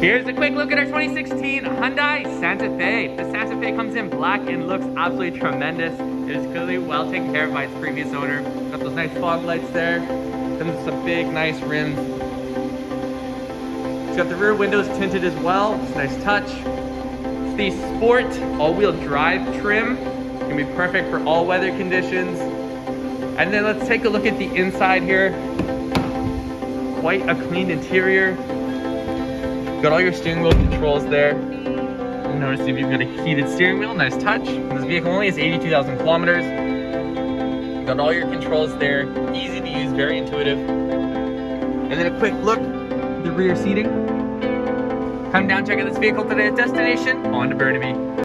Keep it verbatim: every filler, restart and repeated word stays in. Here's a quick look at our twenty sixteen Hyundai Santa Fe. The Santa Fe comes in black and looks absolutely tremendous. It is clearly well taken care of by its previous owner. Got those nice fog lights there. Comes with some big, nice rims. It's got the rear windows tinted as well. It's a nice touch. It's the sport all-wheel drive trim. It's gonna be perfect for all weather conditions. And then let's take a look at the inside here. Quite a clean interior. Got all your steering wheel controls there. Notice if you've got a heated steering wheel, nice touch. This vehicle only has eighty-two thousand kilometers. Got all your controls there. Easy to use, very intuitive. And then a quick look at the rear seating. Come down, check out this vehicle today at Destination Honda Burnaby.